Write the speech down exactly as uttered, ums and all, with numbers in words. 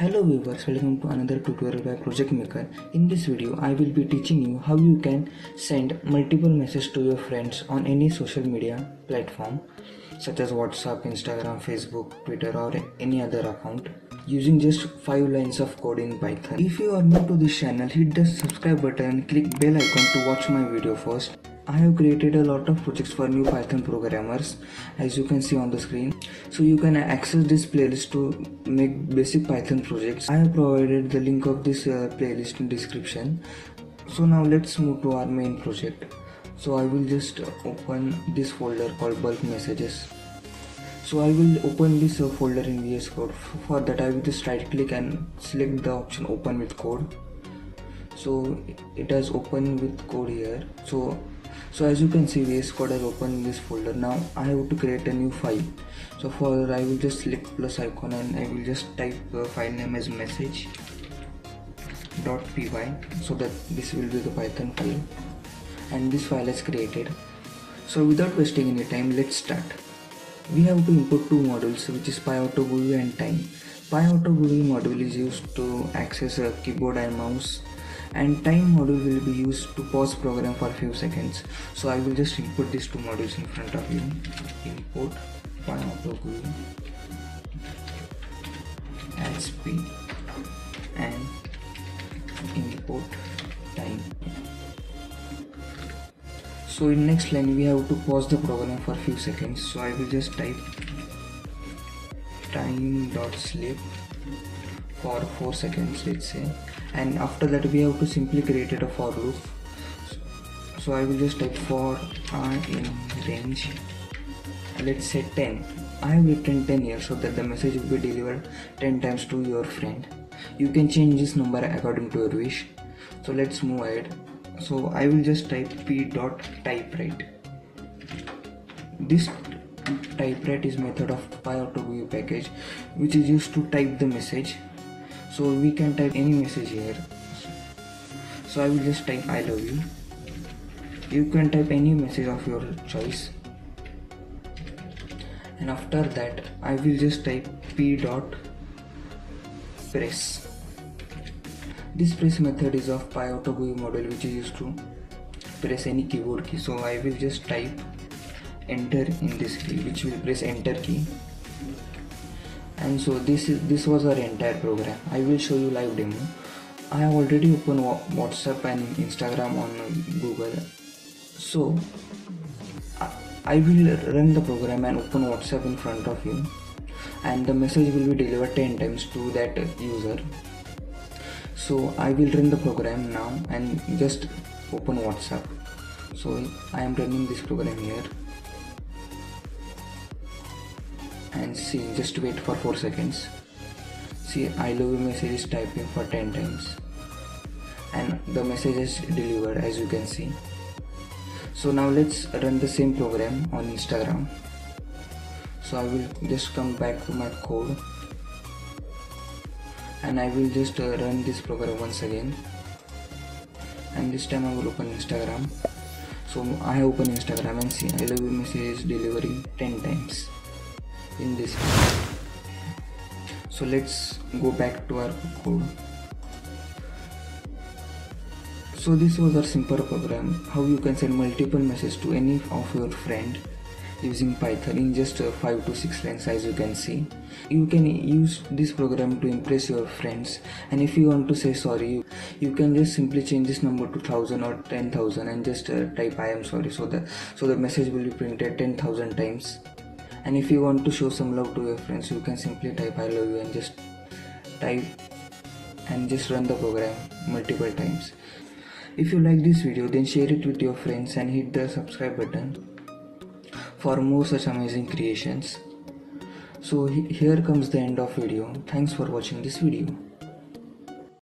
Hello viewers, welcome to another tutorial by Project Maker. In this video I will be teaching you how you can send multiple messages to your friends on any social media platform such as WhatsApp, Instagram, Facebook, Twitter or any other account using just five lines of code in Python. If you are new to this channel, hit the subscribe button and click bell icon to watch my video first. I have created a lot of projects for new Python programmers as you can see on the screen. So you can access this playlist to make basic Python projects. I have provided the link of this uh, playlist in description. So now let's move to our main project. So I will just open this folder called bulk messages. So I will open this uh, folder in V S Code. For that I will just right click and select the option open with code. So it has open with code here. So So as you can see, V S Code has opened this folder. Now I have to create a new file. So for that I will just select plus icon and I will just type uh, file name as message dot p y, so that this will be the Python file, and this file is created. So without wasting any time, let's start. We have to import two modules, which is PyAutoGUI and time. PyAutoGUI module is used to access a keyboard and mouse, and time module will be used to pause program for few seconds. So I will just import these two modules in front of you. Import PyAutoGUI as p and import time. So in next line we have to pause the program for few seconds. So I will just type time.sleep for four seconds, let's say, and after that we have to simply created a for loop. So I will just type for I in range, let's say ten. I have written ten here so that the message will be delivered ten times to your friend. You can change this number according to your wish. So let's move ahead. So I will just type p dot typewrite. This typewrite is method of PyAutoGUI package which is used to type the message. So we can type any message here. So I will just type I love you. You can type any message of your choice. And after that I will just type p dot press. This press method is of PyAutoGUI model which is used to press any keyboard key. So I will just type enter in this key, which will press enter key. And so this is this was our entire program. I will show you live demo. I have already opened WhatsApp and Instagram on Google. So I will run the program and open WhatsApp in front of you, and the message will be delivered ten times to that user. So I will run the program now and just open WhatsApp. So I am running this program here. And see, just wait for four seconds. See, I love you message is typing for ten times, and the message is delivered as you can see. So now let's run the same program on Instagram. So I will just come back to my code, and I will just run this program once again. And this time I will open Instagram. So I open Instagram and see, I love you message is delivering ten times in this case. So let's go back to our code. So this was our simple program, how you can send multiple messages to any of your friend using Python in just uh, five to six lines as you can see. You can use this program to impress your friends, and if you want to say sorry, you, you can just simply change this number to one thousand or ten thousand and just uh, type I am sorry, so the, so the message will be printed ten thousand times. And if you want to show some love to your friends, you can simply type I love you and just type and just run the program multiple times. If you like this video, then share it with your friends and hit the subscribe button for more such amazing creations. So here comes the end of video. Thanks for watching this video.